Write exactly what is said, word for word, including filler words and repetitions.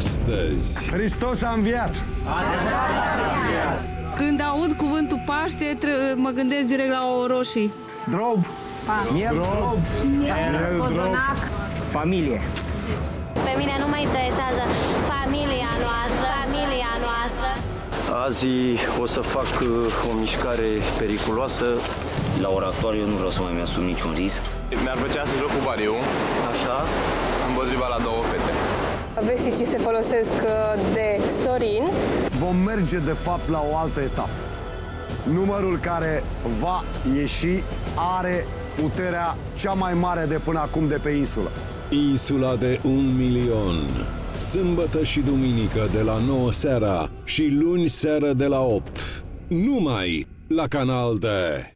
astăzi. Hristos a înviat! Când aud cuvântul Paște, mă gândesc direct la o roșii. Drob! Miel, drob! Cozonac! Familie! Pe mine nu mă interesează familia noastră, familia noastră. Azi o să fac o mișcare periculoasă. La ora actuală eu nu vreau să mai mi-asum niciun risc. Mi-ar plăcea să joc cu bariu. Așa. Împotriva la două fete. Vesticii se folosesc de Sorin. Vom merge, de fapt, la o altă etapă. Numărul care va ieși are puterea cea mai mare de până acum de pe insulă. Insula de un milion. Sâmbătă și duminică de la nouă seara și luni seara de la opt. Numai la canal de...